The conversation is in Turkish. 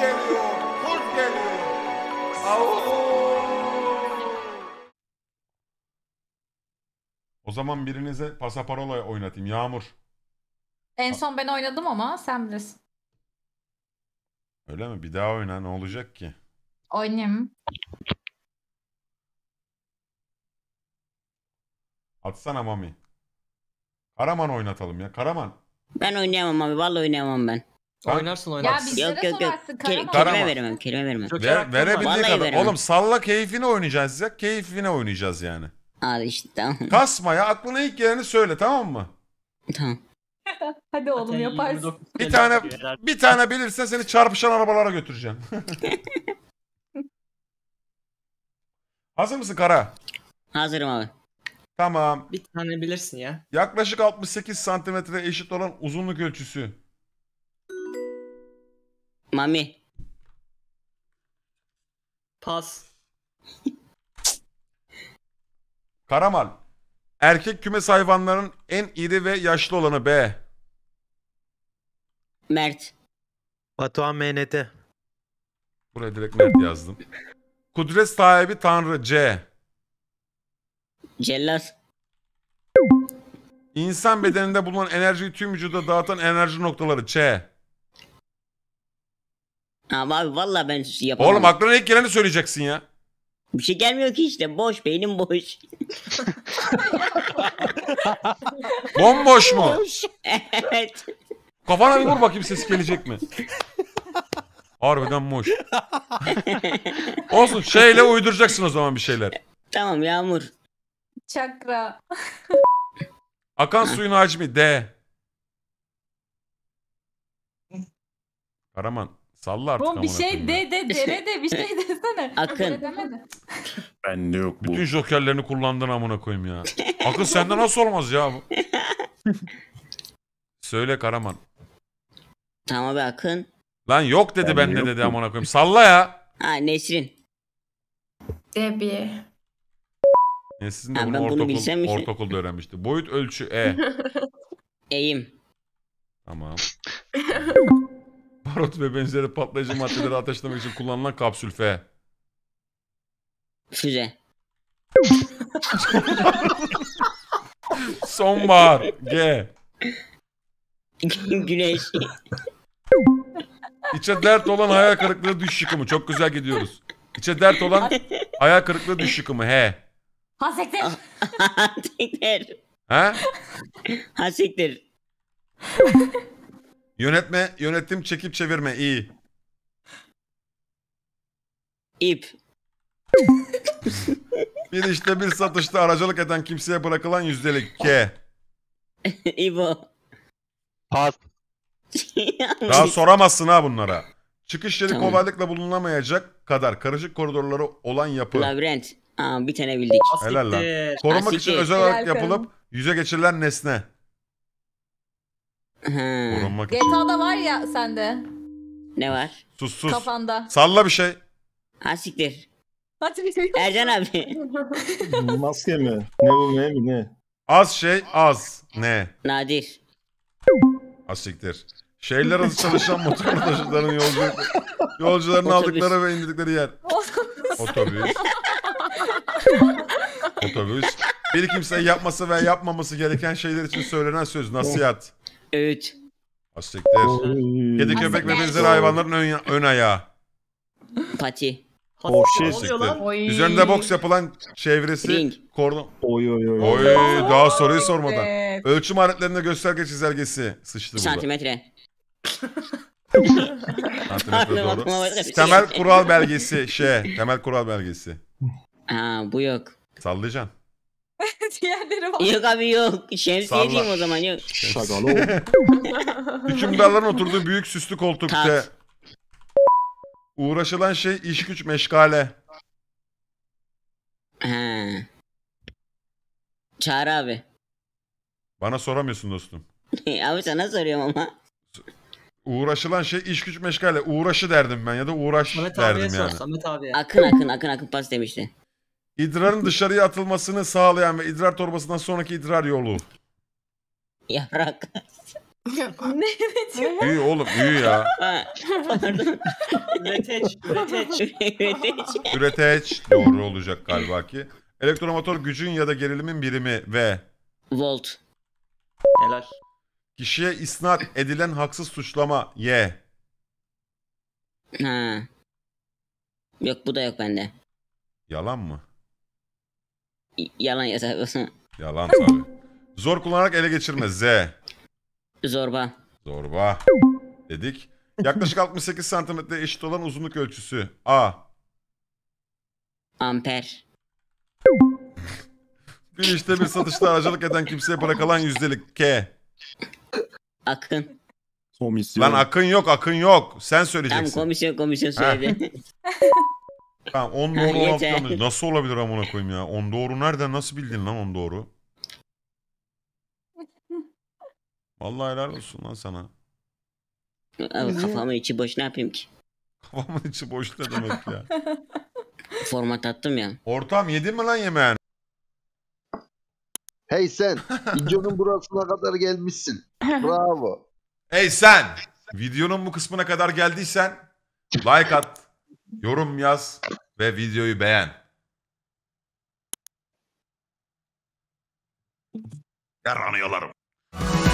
geliyor, kurt geliyor. O zaman birinize pasaparola oynatayım. Yağmur. En son ben oynadım ama sen bilirsin. Öyle mi? Bir daha oyna, ne olacak ki? Oynayayım. Atsana Mami. Karaman oynatalım ya. Karaman. Ben oynayamam abi. Vallahi oynayamam ben. Oynarsın oynarsın. Ya bizlere sorarsın. Kelime veremem. Kelime veremem. Verebildiği kadar. Oğlum salla, keyfine oynayacağız ya. Keyfine oynayacağız yani. Abi işte tamam. Kasma ya. Aklına ilk geleni söyle, tamam mı? Tamam. Hadi oğlum yaparsın. Bir tane bilirsen seni çarpışan arabalara götüreceğim. Hazır mısın Kara? Hazırım abi. Tamam. Bir tane bilirsin ya. Yaklaşık 68 santimetre eşit olan uzunluk ölçüsü. Mami. Pas. Karamal. Erkek kümes hayvanlarının en iri ve yaşlı olanı B. Mert. Batuhan MNT. Buraya direkt Mert yazdım. Kudret sahibi tanrı C. Cellat. İnsan bedeninde bulunan enerjiyi tüm vücuda dağıtan enerji noktaları Ç. Abi vallahi ben yapamam. Oğlum aklına ilk geleni söyleyeceksin ya. Bir şey gelmiyor ki işte, boş, beynim boş. Bomboş mu? Evet. Kafana bir vur bakayım, sesi gelecek mi? Harbiden boş. Olsun, şeyle uyduracaksın o zaman bir şeyler. Tamam Yağmur. Çakra. Akan suyun hacmi D. Karaman salla artık. Oğlum bir şey de dere de bir şey desene. Akın. Ben de yok bu. Bütün jokerlerini kullandın amına koyayım ya. Akın sende nasıl olmaz ya bu? Söyle Karaman. Tamam be Akın. Lan yok dedi, ben de dedi amına koyayım. Salla ya. Ha, Nesrin. Debi. Sizin de bunu ortaokulda öğrenmişti. Boyut ölçü E. Eğim. Tamam. Barut ve benzeri patlayıcı maddeleri ateşlemek için kullanılan kapsül F. Füze. Sonbahar G. Güneş. İçe dert olan hayal kırıklığı düş yıkımı. Çok güzel gidiyoruz. İçe dert olan hayal kırıklığı düş yıkımı H. Hasektir. Hasektir. Ha? Hasektir. Yönetme, yönetim, çekip çevirme iyi. İp. Bir işte bir satışta aracılık eden kimseye bırakılan yüzdelik K. İbo. Pas. Daha soramazsın ha bunlara. Çıkış yeri tamam. Kolaylıkla bulunamayacak kadar karışık koridorları olan yapı. Labirent. Aa, bir tane bildik. Helal lan. Korumak için özel olarak yapılıp yüze geçirilen nesne. Korunmak için. GTA'da var ya sende. Ne var? Sus. Kafanda. Salla bir şey. Asiktir. Ercan abi. Maske mi? Ne bu, ne mi ne? Az şey az. Ne? Nadir. Asiktir. Şehirler arası çalışan motorlu taşıtların yolcularını aldıkları ve indirdikleri yer. Otobüs. Otobüs. Bir kimseye yapması ve yapmaması gereken şeyler için söylenen söz, nasihat. Evet. Asiktir. Kedi, köpek ve benzeri hayvanların ön ayağı. Pati. Asiktir. Üzerinde boks yapılan çevresi. Ring. Kordon. Oy. Daha soruyu sormadan. Ölçüm aletlerinde gösterge çizelgesi. Sıçtı santimetre. Burada. Santimetre. Doğru. Temel kural belgesi. Temel kural belgesi. Aa, bu yok. Sallayacaksın. Diğerleri var. Yok abi yok. Şemsiye diyeyim o zaman, yok. Şagal oğlum. Hükümdarların oturduğu büyük süslü koltukta. Uğraşılan şey iş güç meşgale. Çağrı abi. Bana soramıyorsun dostum. Abi sana soruyorum ama. Uğraşılan şey iş güç meşgale. Uğraşı derdim ben ya da uğraş derdim yani. Akın pas demişti. İdrarın dışarıya atılmasını sağlayan ve idrar torbasından sonraki idrar yolu. Yaprak. Ne? Büyü oğlum, büyü ya. Üreteç. Doğru olacak galiba ki. Elektromotor gücün ya da gerilimin birimi ve... Volt. Helal. Kişiye isnat edilen haksız suçlama. Y. Ha. Yok, bu da yok bende. Yalan mı? Yalan yazar. Yalan tabii. Zor kullanarak ele geçirme. Z. Zorba. Zorba dedik. Yaklaşık 68 santimetre eşit olan uzunluk ölçüsü. A. Amper. Bir işte bir satışta aracılık eden kimseye para kalan yüzdelik. K. Akın. Komisyon. Lan akın yok, akın yok. Sen söyleyeceksin. Tamam, komisyon söyledi. Tamam, 10 doğru olan nasıl olabilir amına koyayım ya? 10 doğru nereden nasıl bildin lan 10 doğru? Vallahi helal olsun lan sana. Abi kafamın içi boş, ne yapayım ki? Kafamın içi boş ne demek ya? Format attım ya. Ortam yedin mi lan yemeğini? Hey sen, videonun burasına kadar gelmişsin. Bravo. Hey sen, videonun bu kısmına kadar geldiysen like at, yorum yaz ve videoyu beğen. Yaranıyorlarım.